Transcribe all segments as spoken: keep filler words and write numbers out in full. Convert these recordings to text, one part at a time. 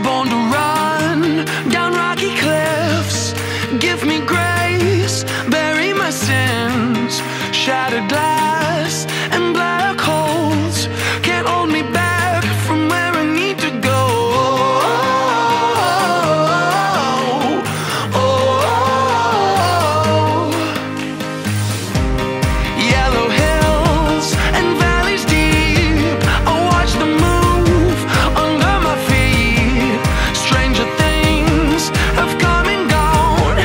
I'm born to run down rocky cliffs. Give me grace, bury my sins. Shattered glass and black holes can't hold me back from where I need to go. Oh, oh, oh, oh. Yellow hills and valleys deep, I watch them move under my feet. Stranger things have come and gone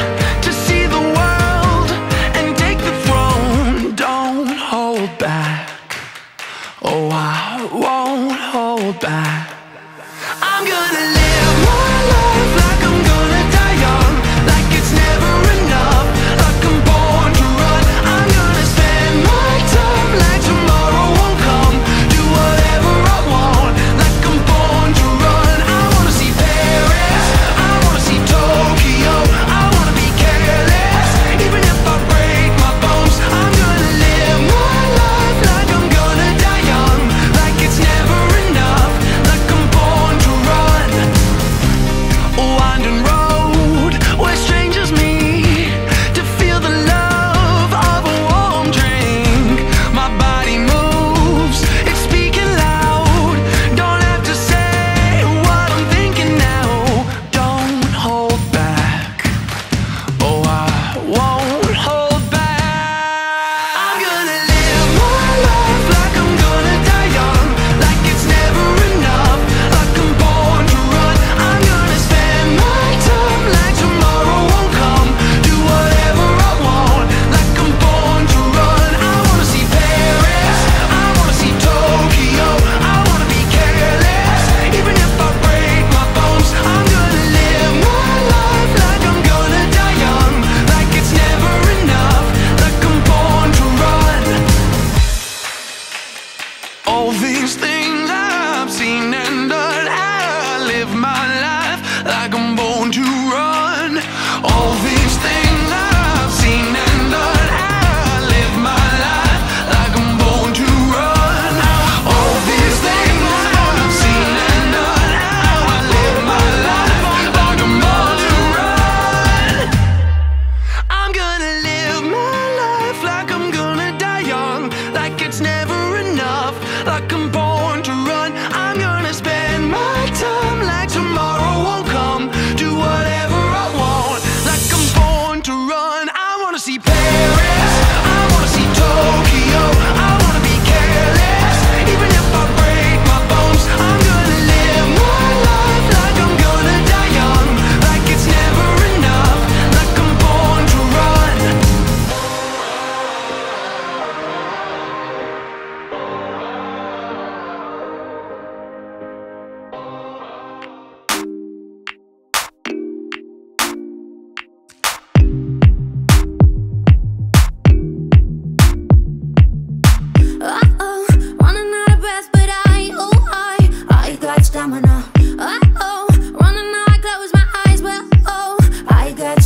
to see the world and take the throne. Don't hold back. Oh, I won't hold back. I'm gonna live my life like I'm gonna die young, like it's never enough, like I'm born to run. I'm gonna spend my time like tomorrow won't come. Do whatever I want, like I'm born to run. I wanna see Paris, I wanna see Tokyo, I wanna be careless, even if I break my bones. I'm gonna live my life like I'm gonna die young, like it's never enough, like I'm born to run. A winding road where strangers meet to feel the love of a warm drink. My body moves, it's speaking loud. Don't have to say what I'm thinking now. Don't hold back. Oh, I won't hold back. I'm gonna live my life like I'm gonna die young, like it's never enough, like I'm born to run. I'm gonna spend my time like tomorrow won't come. Do whatever I want, like I'm born to run. I wanna see Paris, I wanna see Tokyo, I wanna be careless, even if I break my bones. I'm gonna live my life like I'm gonna die young, like it's never enough, like I'm born to run. All these things I've seen and done, I live my life like I'm born to run. All these things I've seen and done, I live my life like I'm born to run. All these things I've seen and done, I live my life like I'm born to run. I'm gonna live my life like I'm gonna die young, like it's never enough, like I'm born to run. I'm gonna spend my time like tomorrow won't come. Do whatever I want, like I'm born to run. I wanna see Paris, I wanna see Tokyo, I wanna be careless, even if I break my bones. I'm gonna live my life like I'm gonna die young, like it's never enough, like I'm born to run. Uh-oh, running out of breath, but I, oh I, I got stamina. Uh-oh, running out, I close my eyes, well, oh, I got stamina. And uh-oh,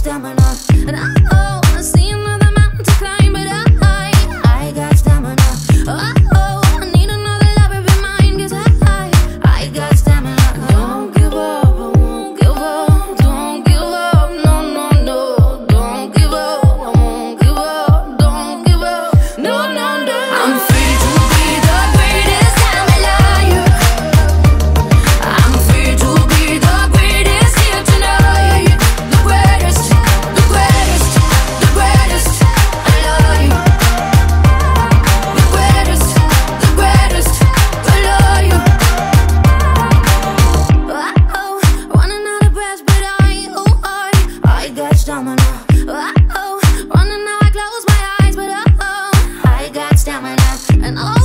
I see another mountain to climb, but I, I got stamina. Uh-oh, I need another lover be mine, 'cause I, I got stamina. Don't give up, I won't give up, don't give up, no, no, no. Don't give up, I won't give up, don't give up, no, no, no. I'm free to be the greatest, I'm a liar. I'm free to be the greatest here tonight. The greatest, the greatest, the greatest, alive. The greatest, the greatest, alive. Oh, running out of breath, but I, oh, I, I got stamina. Oh, running out, I close my eyes, but oh, I got stamina. And oh.